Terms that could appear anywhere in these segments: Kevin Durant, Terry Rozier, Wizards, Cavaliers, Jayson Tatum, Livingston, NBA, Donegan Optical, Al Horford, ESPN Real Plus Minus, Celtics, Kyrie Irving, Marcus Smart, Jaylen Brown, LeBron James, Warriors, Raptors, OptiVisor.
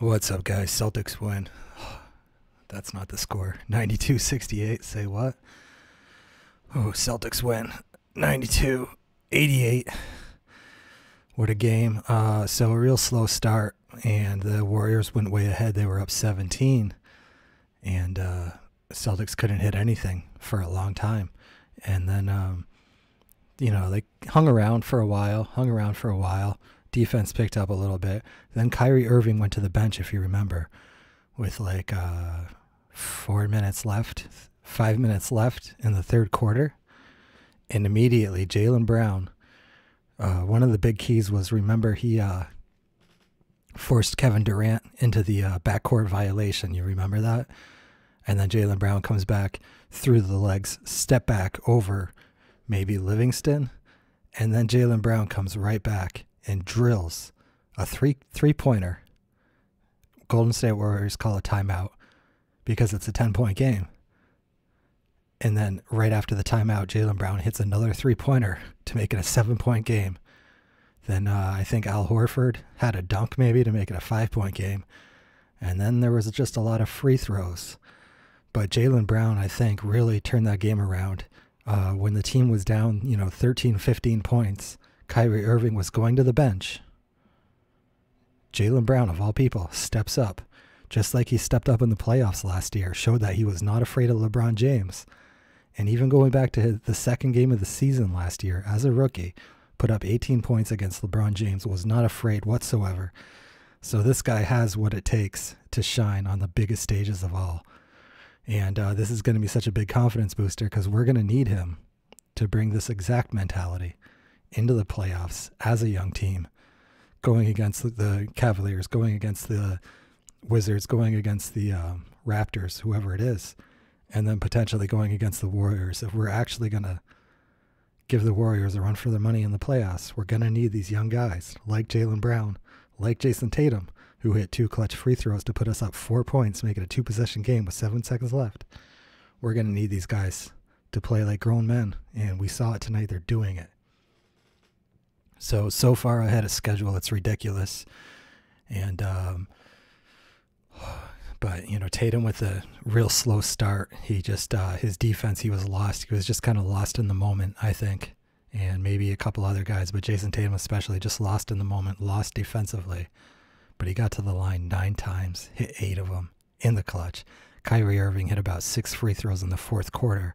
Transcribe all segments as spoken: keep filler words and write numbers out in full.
What's up, guys? Celtics win. That's not the score. ninety-two sixty-eight. Say what? Oh, Celtics win. ninety-two eighty-eight. What a game. Uh, so a real slow start, and the Warriors went way ahead. They were up seventeen, and uh, Celtics couldn't hit anything for a long time. And then, um, you know, they hung around for a while, hung around for a while. Defense picked up a little bit. Then Kyrie Irving went to the bench, if you remember, with like uh, four minutes left, five minutes left in the third quarter. And immediately Jaylen Brown, uh, one of the big keys was, remember, he uh, forced Kevin Durant into the uh, backcourt violation. You remember that? And then Jaylen Brown comes back through the legs, step back over maybe Livingston. And then Jaylen Brown comes right back and drills a three three-pointer. Golden State Warriors call a timeout because it's a ten-point game. And then right after the timeout, Jaylen Brown hits another three-pointer to make it a seven-point game. Then uh, I think Al Horford had a dunk maybe to make it a five-point game. And then there was just a lot of free throws. But Jaylen Brown, I think, really turned that game around. Uh, when the team was down, you know, thirteen, fifteen points, Kyrie Irving was going to the bench. Jaylen Brown, of all people, steps up, just like he stepped up in the playoffs last year, showed that he was not afraid of LeBron James. And even going back to his, the second game of the season last year, as a rookie, put up eighteen points against LeBron James, was not afraid whatsoever. So this guy has what it takes to shine on the biggest stages of all. And uh, this is going to be such a big confidence booster, because we're going to need him to bring this exact mentality into the playoffs as a young team, going against the Cavaliers, going against the Wizards, going against the um, Raptors, whoever it is, and then potentially going against the Warriors. If we're actually going to give the Warriors a run for their money in the playoffs, we're going to need these young guys like Jaylen Brown, like Jayson Tatum, who hit two clutch free throws to put us up four points, make it a two-possession game with seven seconds left. We're going to need these guys to play like grown men, and we saw it tonight. They're doing it. So, so far ahead of schedule, it's ridiculous. And, um, but, you know, Tatum with a real slow start, he just, uh, his defense, he was lost. He was just kind of lost in the moment, I think. And maybe a couple other guys, but Jayson Tatum especially, just lost in the moment, lost defensively. But he got to the line nine times, hit eight of them in the clutch. Kyrie Irving hit about six free throws in the fourth quarter.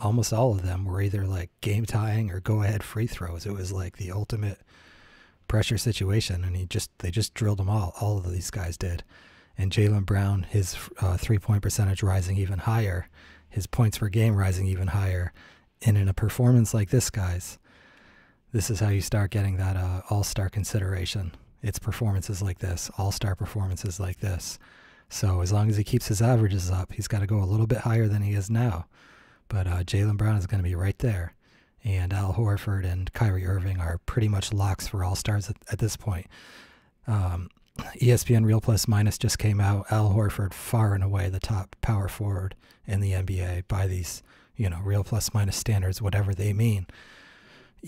Almost all of them were either like game tying or go ahead free throws. It was like the ultimate pressure situation. And he just, they just drilled them all. All of these guys did. And Jaylen Brown, his uh, three point percentage rising even higher, his points per game rising even higher. And in a performance like this, guys, this is how you start getting that uh, all-star consideration. It's performances like this, all-star performances like this. So as long as he keeps his averages up, he's got to go a little bit higher than he is now. But uh, Jaylen Brown is going to be right there. And Al Horford and Kyrie Irving are pretty much locks for all-stars at, at this point. Um, E S P N Real Plus Minus just came out. Al Horford far and away the top power forward in the N B A by these, you know, Real Plus Minus standards, whatever they mean.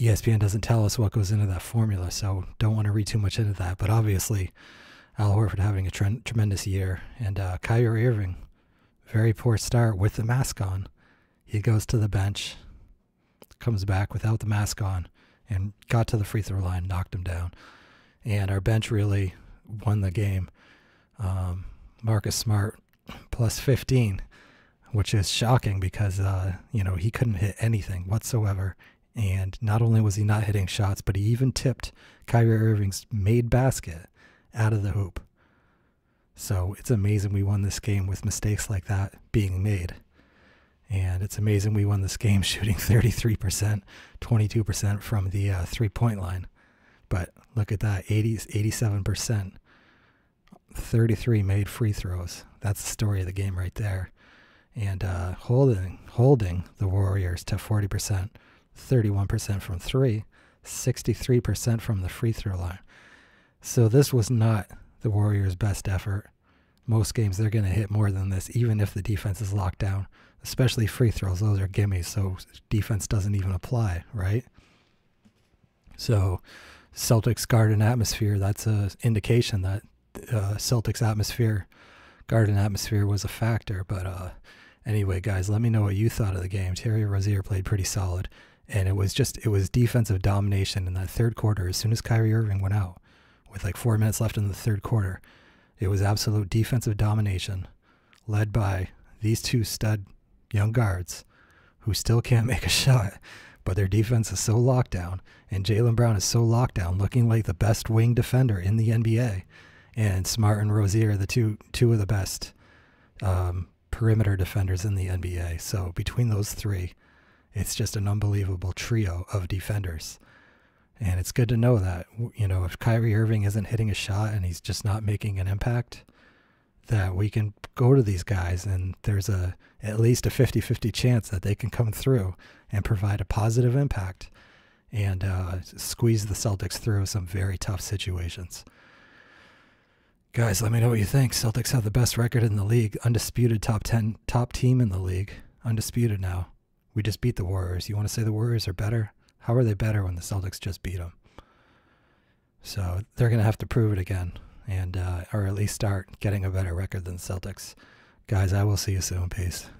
E S P N doesn't tell us what goes into that formula, so don't want to read too much into that. But obviously, Al Horford having a tre tremendous year. And uh, Kyrie Irving, very poor start with the mask on. He goes to the bench, comes back without the mask on, and got to the free throw line, knocked him down. And our bench really won the game. Um, Marcus Smart, plus fifteen, which is shocking because, uh, you know, he couldn't hit anything whatsoever. And not only was he not hitting shots, but he even tipped Kyrie Irving's made basket out of the hoop. So it's amazing we won this game with mistakes like that being made. And it's amazing we won this game shooting thirty-three percent, twenty-two percent from the uh, three-point line. But look at that, eighty, eighty-seven percent, thirty-three made free throws. That's the story of the game right there. And uh, holding, holding the Warriors to forty percent, thirty-one percent from three, sixty-three percent from the free throw line. So this was not the Warriors' best effort. Most games they're going to hit more than this, even if the defense is locked down, especially free throws. Those are gimmies, so defense doesn't even apply, right? So Celtics guard an atmosphere, that's an indication that uh, Celtics atmosphere, Garden atmosphere was a factor. But uh, anyway, guys, let me know what you thought of the game. Terry Rozier played pretty solid, and it was just, it was defensive domination in that third quarter. As soon as Kyrie Irving went out, with like four minutes left in the third quarter, it was absolute defensive domination, led by these two stud young guards who still can't make a shot, but their defense is so locked down, and Jaylen Brown is so locked down, looking like the best wing defender in the N B A. And Smart and Rozier are the two two of the best um, perimeter defenders in the N B A. So between those three, it's just an unbelievable trio of defenders. And it's good to know that, you know, if Kyrie Irving isn't hitting a shot and he's just not making an impact, that we can go to these guys and there's a at least a fifty fifty chance that they can come through and provide a positive impact and uh, squeeze the Celtics through some very tough situations. Guys, let me know what you think. Celtics have the best record in the league, undisputed top ten, top team in the league, undisputed now. We just beat the Warriors. You want to say the Warriors are better? How are they better when the Celtics just beat them? So they're going to have to prove it again, and uh, or at least start getting a better record than the Celtics. Guys, I will see you soon. Peace.